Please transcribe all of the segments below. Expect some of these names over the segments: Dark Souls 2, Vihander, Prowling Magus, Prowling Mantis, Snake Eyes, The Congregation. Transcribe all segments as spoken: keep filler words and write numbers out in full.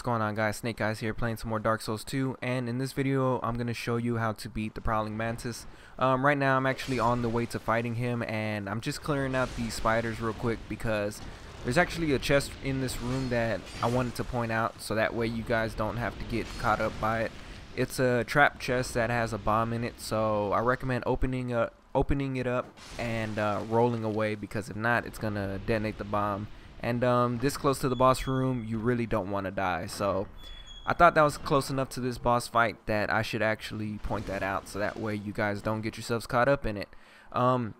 What's going on, guys? Snake Eyes here, playing some more Dark Souls two, and in this video I'm going to show you how to beat the Prowling Mantis. Um, right now I'm actually on the way to fighting him, and I'm just clearing out the spiders real quick because there's actually a chest in this room that I wanted to point out so that way you guys don't have to get caught up by it. It's a trap chest that has a bomb in it, so I recommend opening, uh, opening it up and uh, rolling away, because if not, it's going to detonate the bomb. And um, this close to the boss room, you really don't want to die. So I thought that was close enough to this boss fight that I should actually point that out, so that way you guys don't get yourselves caught up in it. Um,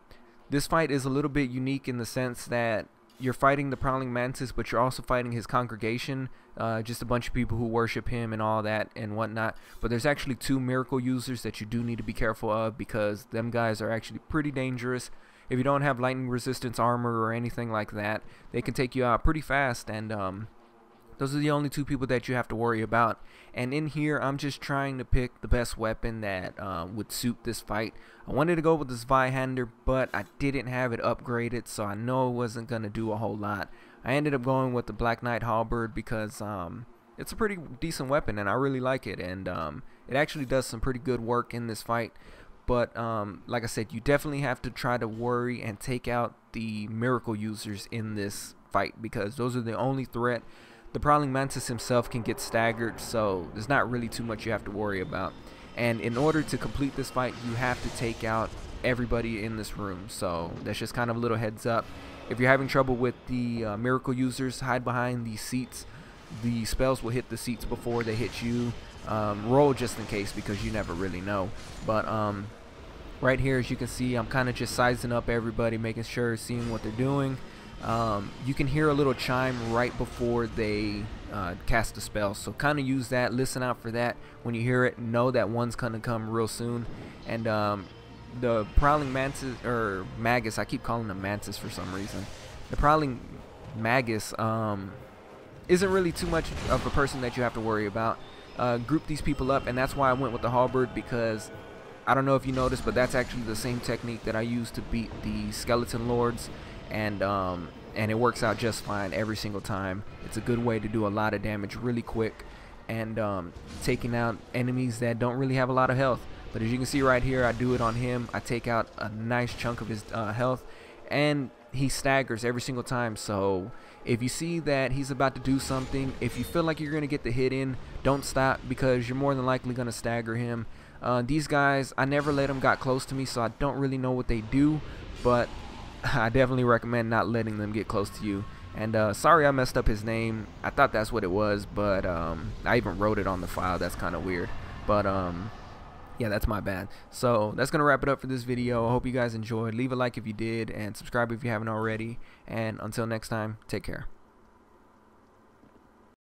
this fight is a little bit unique in the sense that you're fighting the Prowling Mantis, but you're also fighting his congregation, uh, just a bunch of people who worship him and all that and whatnot. But there's actually two miracle users that you do need to be careful of, because them guys are actually pretty dangerous. If you don't have lightning resistance armor or anything like that, they can take you out pretty fast, and um, those are the only two people that you have to worry about. And in here, I'm just trying to pick the best weapon that uh, would suit this fight. I wanted to go with this Vihander, but I didn't have it upgraded, so I know it wasn't going to do a whole lot. I ended up going with the Black Knight Halberd because um, it's a pretty decent weapon, and I really like it, and um, it actually does some pretty good work in this fight. But um, like I said, you definitely have to try to worry and take out the miracle users in this fight, because those are the only threat. The Prowling Mantis himself can get staggered, so there's not really too much you have to worry about. And in order to complete this fight, you have to take out everybody in this room, so that's just kind of a little heads up. If you're having trouble with the uh, miracle users, hide behind the seats. The spells will hit the seats before they hit you. Um, roll just in case, because you never really know. But um, right here, as you can see, I'm kind of just sizing up everybody, making sure, seeing what they're doing. Um, you can hear a little chime right before they uh, cast the spell, so kind of use that, listen out for that. When you hear it, know that one's going to come real soon. And um, the Prowling Mantis, or Magus, I keep calling him Mantis for some reason. The Prowling Magus um, isn't really too much of a person that you have to worry about. Uh, group these people up, and that's why I went with the halberd, because I don't know if you noticed, but that's actually the same technique that I used to beat the skeleton lords, and um, and it works out just fine every single time. It's a good way to do a lot of damage really quick, and um, taking out enemies that don't really have a lot of health. But as you can see right here, I do it on him. I take out a nice chunk of his uh, health, and he staggers every single time. So if you see that he's about to do something, if you feel like you're going to get the hit in, don't stop, because you're more than likely going to stagger him. Uh, these guys, I never let them get close to me, so I don't really know what they do, but I definitely recommend not letting them get close to you. And uh, sorry I messed up his name. I thought that's what it was, but um, I even wrote it on the file. That's kind of weird, but um, yeah, that's my bad. So that's gonna wrap it up for this video. I hope you guys enjoyed. Leave a like if you did, and subscribe if you haven't already, and until next time, take care.